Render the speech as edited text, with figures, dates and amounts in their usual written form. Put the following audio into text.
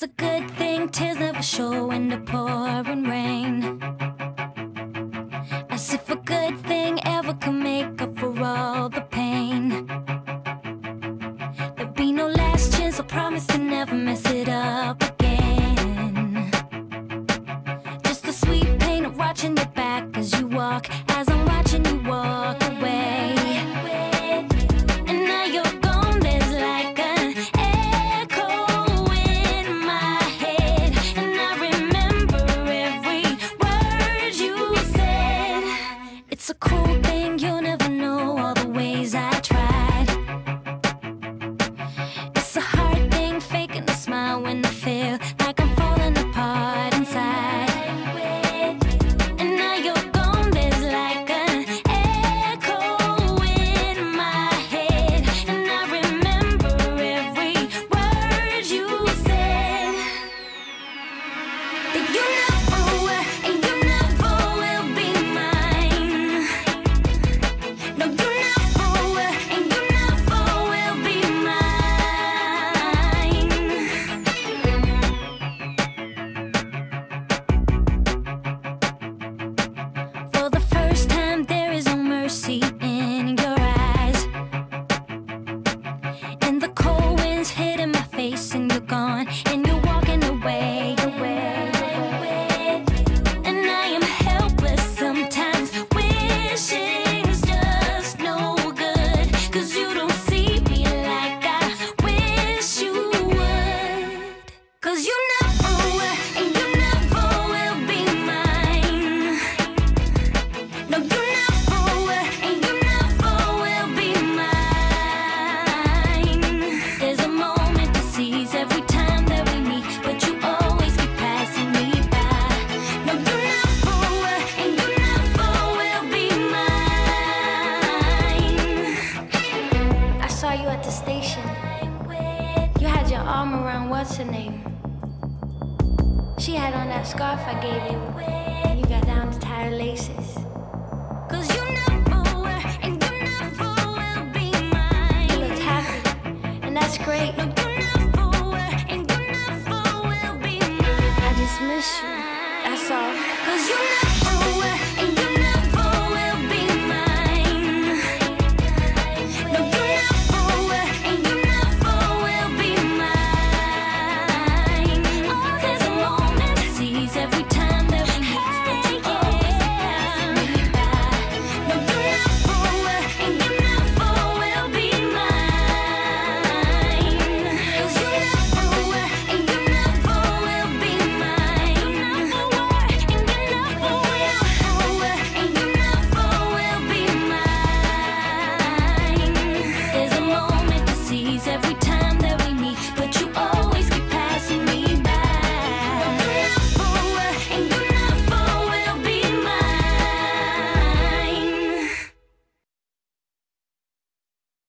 It's a good thing tears never show in the pouring rain, as if a good thing ever could make up for all the pain. There'll be no last chance, I promise to never mess it up again. Just the sweet pain of watching your back as you walk, as I'm watching you walk away. It's a cool thing, you'll never know all the ways I tried. It's a hard thing, faking a smile when I feel like I'm falling apart inside. And now you're gone, there's like an echo in my head, and I remember every word you said. That you never were, and you never will be mine. No, you never were, and you never will be mine. For the first time, there is no mercy in your eyes, and the cold wind's hitting my face, and you're gone, and you're walking away, and I am helpless sometimes, wishing. Station. You had your arm around what's her name? She had on that scarf I gave you, and you got down to tie her laces. 'Cause you never were, and you never will be mine. You looked happy, and that's great.